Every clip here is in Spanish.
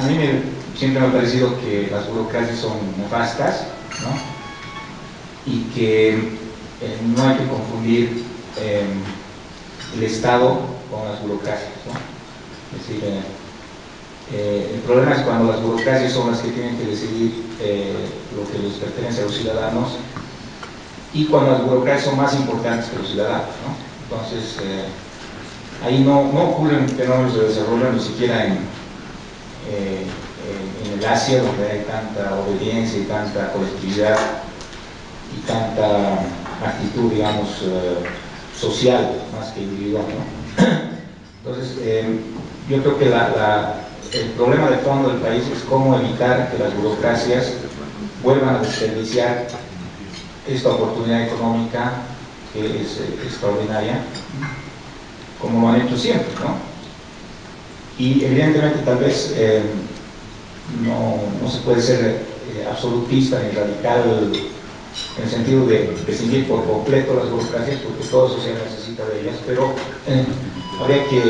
a mí siempre me ha parecido que las burocracias son nefastas, ¿no? Y que no hay que confundir el Estado con las burocracias, ¿no? Es decir, el problema es cuando las burocracias son las que tienen que decidir lo que les pertenece a los ciudadanos, y cuando las burocracias son más importantes que los ciudadanos, ¿no? Entonces, ahí no ocurren fenómenos de desarrollo, ni siquiera en el Asia, donde hay tanta obediencia y tanta colectividad y tanta actitud, digamos, social más que individual, ¿no? Entonces, yo creo que el problema de fondo del país es cómo evitar que las burocracias vuelvan a desperdiciar esta oportunidad económica que es extraordinaria, como lo han hecho siempre, ¿no? Y evidentemente tal vez no se puede ser absolutista ni radical en el sentido de prescindir por completo las burocracias, porque todo eso se necesita de ellas, pero habría que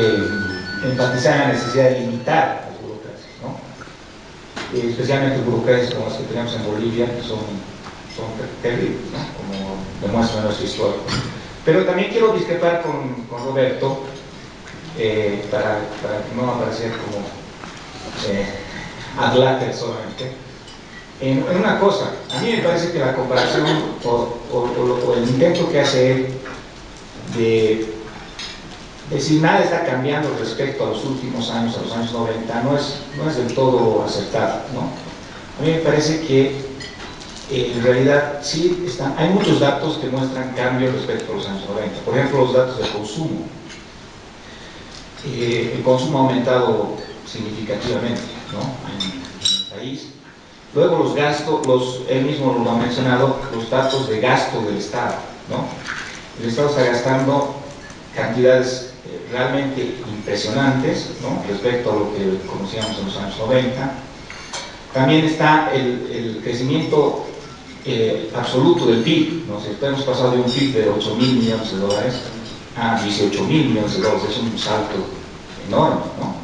enfatizar la necesidad de limitar las burocracias, ¿no? Especialmente burocracias como las que tenemos en Bolivia, que son terribles, ¿no? Como demuestra nuestra historia. Pero también quiero discrepar con Roberto, para que no aparecer como adláter solamente, en una cosa. A mí me parece que la comparación o el intento que hace él de decir nada está cambiando respecto a los últimos años, a los años 90, no es del todo acertado, ¿no? A mí me parece que en realidad sí hay muchos datos que muestran cambios respecto a los años 90. Por ejemplo, los datos de consumo. El consumo ha aumentado significativamente, ¿no? en el país. Luego los gastos, él mismo lo ha mencionado, los datos de gasto del Estado, ¿no? El Estado está gastando cantidades realmente impresionantes, ¿no? Respecto a lo que conocíamos en los años 90. También está el crecimiento absoluto del PIB, ¿no? Hemos pasado de un PIB de 8.000 millones de dólares a 18.000 millones de dólares, es un salto enorme, ¿no?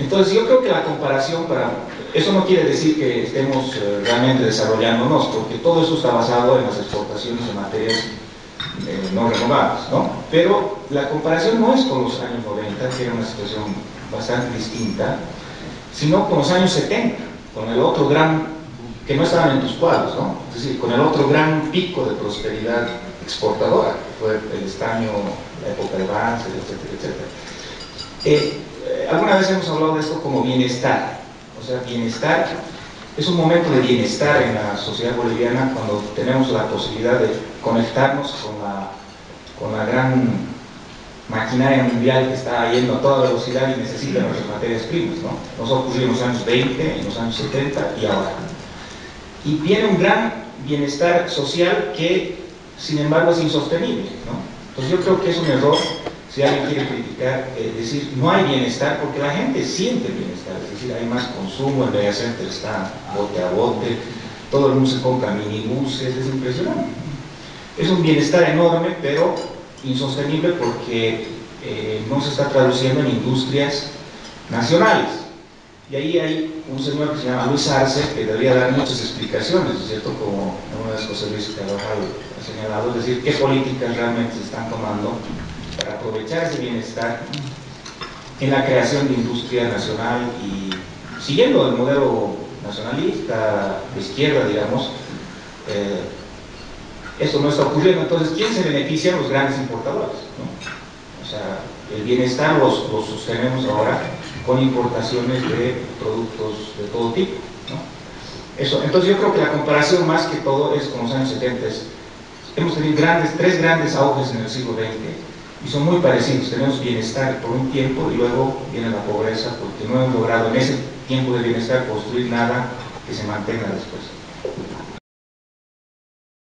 Entonces yo creo que la comparación eso no quiere decir que estemos realmente desarrollándonos, porque todo eso está basado en las exportaciones de materias no renovables, ¿no? Pero la comparación no es con los años 90, que era una situación bastante distinta, sino con los años 70, con el otro gran, que no estaban en tus cuadros, ¿no? Es decir, con el otro gran pico de prosperidad exportadora, que fue el estaño, la época de Banzer, etcétera, etcétera. Alguna vez hemos hablado de esto como bienestar. O sea, bienestar es un momento de bienestar en la sociedad boliviana, cuando tenemos la posibilidad de conectarnos con la gran maquinaria mundial que está yendo a toda velocidad y necesita nuestras materias primas, ¿no? Nos ha ocurrido en los años 20, en los años 70 y ahora. Y viene un gran bienestar social que, sin embargo, es insostenible, ¿no? Entonces yo creo que es un error, si alguien quiere criticar, decir no hay bienestar, porque la gente siente bienestar, es decir, hay más consumo, el media center está bote a bote, todo el mundo se compra minibuses, es impresionante. Es un bienestar enorme, pero insostenible, porque no se está traduciendo en industrias nacionales. Y ahí hay un señor que se llama Luis Arce, que debería dar muchas explicaciones, ¿cierto? Como una vez José Luis Carabajal ha señalado, es decir, qué políticas realmente se están tomando para aprovechar ese bienestar en la creación de industria nacional, y siguiendo el modelo nacionalista de izquierda, digamos, eso no está ocurriendo. Entonces, ¿quién se beneficia? Los grandes importadores, ¿no? O sea, el bienestar lo sostenemos ahora con importaciones de productos de todo tipo, ¿no? Entonces yo creo que la comparación más que todo es con los años 70. Hemos tenido tres grandes auges en el siglo XX, y son muy parecidos. Tenemos bienestar por un tiempo y luego viene la pobreza, porque no hemos logrado en ese tiempo de bienestar construir nada que se mantenga después.